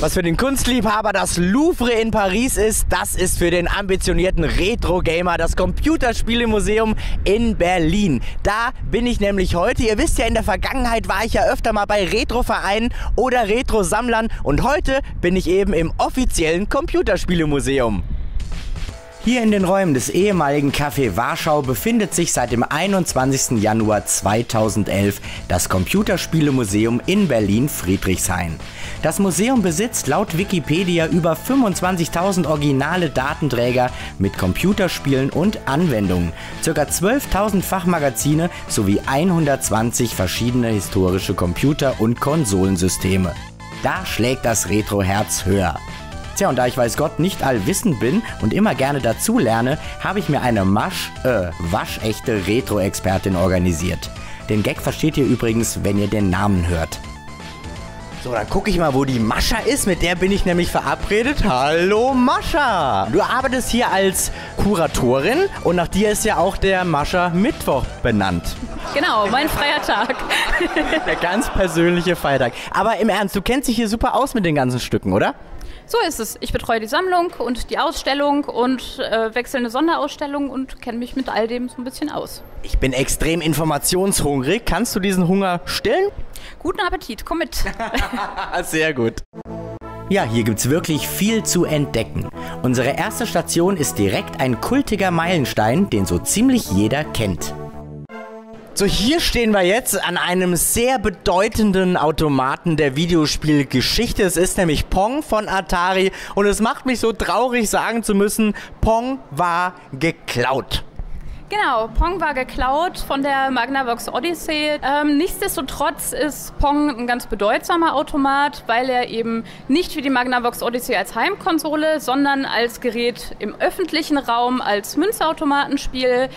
Was für den Kunstliebhaber das Louvre in Paris ist, das ist für den ambitionierten Retro-Gamer das Computerspielemuseum in Berlin. Da bin ich nämlich heute. Ihr wisst ja, in der Vergangenheit war ich ja öfter mal bei Retro-Vereinen oder Retro-Sammlern und heute bin ich eben im offiziellen Computerspielemuseum. Hier in den Räumen des ehemaligen Café Warschau befindet sich seit dem 21. Januar 2011 das Computerspielemuseum in Berlin-Friedrichshain. Das Museum besitzt laut Wikipedia über 25.000 originale Datenträger mit Computerspielen und Anwendungen, ca. 12.000 Fachmagazine sowie 120 verschiedene historische Computer- und Konsolensysteme. Da schlägt das Retro-Herz höher. Tja, und da ich weiß Gott nicht allwissend bin und immer gerne dazu lerne, habe ich mir eine waschechte Retro-Expertin organisiert. Den Gag versteht ihr übrigens, wenn ihr den Namen hört. So, dann gucke ich mal, wo die Mascha ist. Mit der bin ich nämlich verabredet. Hallo Mascha! Du arbeitest hier als Kuratorin und nach dir ist ja auch der Mascha-Mittwoch benannt. Genau, mein freier Tag. Der ganz persönliche Feiertag. Aber im Ernst, du kennst dich hier super aus mit den ganzen Stücken, oder? So ist es. Ich betreue die Sammlung und die Ausstellung und wechselnde Sonderausstellungen und kenne mich mit all dem so ein bisschen aus. Ich bin extrem informationshungrig. Kannst du diesen Hunger stillen? Guten Appetit, komm mit. Sehr gut. Ja, hier gibt's wirklich viel zu entdecken. Unsere erste Station ist direkt ein kultiger Meilenstein, den so ziemlich jeder kennt. So, hier stehen wir jetzt an einem sehr bedeutenden Automaten der Videospielgeschichte. Es ist nämlich Pong von Atari und es macht mich so traurig sagen zu müssen, Pong war geklaut. Genau, Pong war geklaut von der Magnavox Odyssey. Nichtsdestotrotz ist Pong ein ganz bedeutsamer Automat, weil er eben nicht wie die Magnavox Odyssey als Heimkonsole, sondern als Gerät im öffentlichen Raum, als Münzautomatenspiel,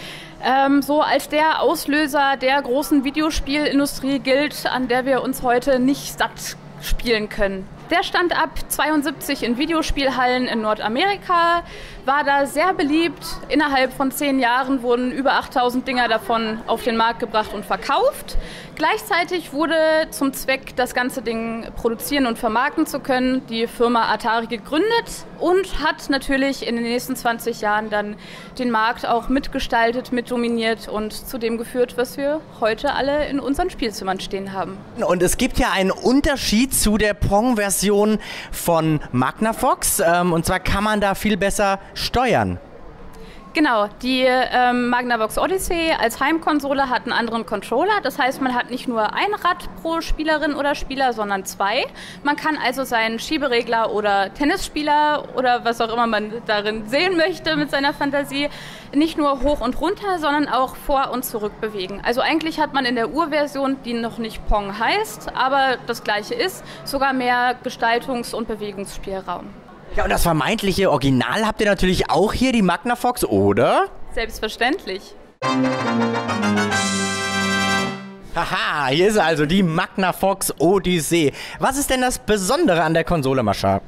so als der Auslöser der großen Videospielindustrie gilt, an der wir uns heute nicht satt spielen können. Der stand ab 1972 in Videospielhallen in Nordamerika, war da sehr beliebt. Innerhalb von 10 Jahren wurden über 8.000 Dinger davon auf den Markt gebracht und verkauft. Gleichzeitig wurde zum Zweck, das ganze Ding produzieren und vermarkten zu können, die Firma Atari gegründet und hat natürlich in den nächsten 20 Jahren dann den Markt auch mitgestaltet, mitdominiert und zu dem geführt, was wir heute alle in unseren Spielzimmern stehen haben. Und es gibt ja einen Unterschied zu der Pong-Version von Magnavox, und zwar kann man da viel besser steuern. Genau, die Magnavox Odyssey als Heimkonsole hat einen anderen Controller, das heißt, man hat nicht nur ein Rad pro Spielerin oder Spieler, sondern 2. Man kann also seinen Schieberegler oder Tennisspieler oder was auch immer man darin sehen möchte mit seiner Fantasie nicht nur hoch und runter, sondern auch vor und zurück bewegen. Also eigentlich hat man in der Urversion, die noch nicht Pong heißt, aber das gleiche ist, sogar mehr Gestaltungs- und Bewegungsspielraum. Ja, und das vermeintliche Original habt ihr natürlich auch hier, die Magnavox, oder? Selbstverständlich. Haha, hier ist also die Magnavox Odyssey. Was ist denn das Besondere an der Konsole, Mascha?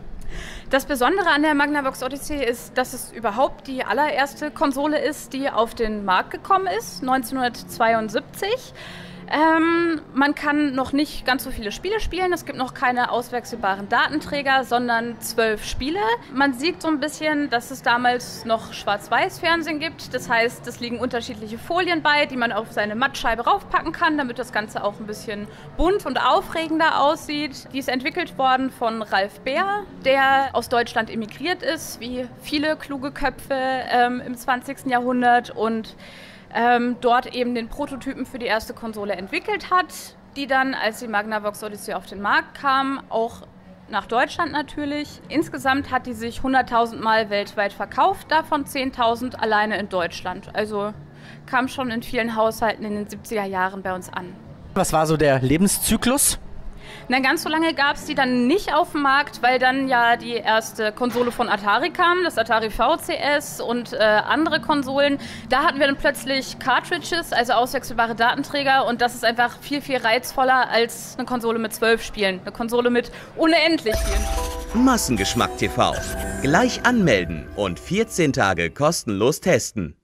Das Besondere an der Magnavox Odyssey ist, dass es überhaupt die allererste Konsole ist, die auf den Markt gekommen ist, 1972. Man kann noch nicht ganz so viele Spiele spielen, es gibt noch keine auswechselbaren Datenträger, sondern 12 Spiele. Man sieht so ein bisschen, dass es damals noch Schwarz-Weiß-Fernsehen gibt, das heißt, es liegen unterschiedliche Folien bei, die man auf seine Mattscheibe raufpacken kann, damit das Ganze auch ein bisschen bunt und aufregender aussieht. Die ist entwickelt worden von Ralf Bär, der aus Deutschland emigriert ist, wie viele kluge Köpfe im 20. Jahrhundert und dort eben den Prototypen für die erste Konsole entwickelt hat, die dann, als die Magnavox Odyssey auf den Markt kam, auch nach Deutschland natürlich. Insgesamt hat die sich 100.000 Mal weltweit verkauft, davon 10.000 alleine in Deutschland. Also kam schon in vielen Haushalten in den 70er Jahren bei uns an. Was war so der Lebenszyklus? Na, ganz so lange gab es die dann nicht auf dem Markt, weil dann ja die erste Konsole von Atari kam, das Atari VCS und andere Konsolen. Da hatten wir dann plötzlich Cartridges, also auswechselbare Datenträger und das ist einfach viel, viel reizvoller als eine Konsole mit 12 Spielen. Eine Konsole mit unendlich vielen. Massengeschmack TV. Gleich anmelden und 14 Tage kostenlos testen.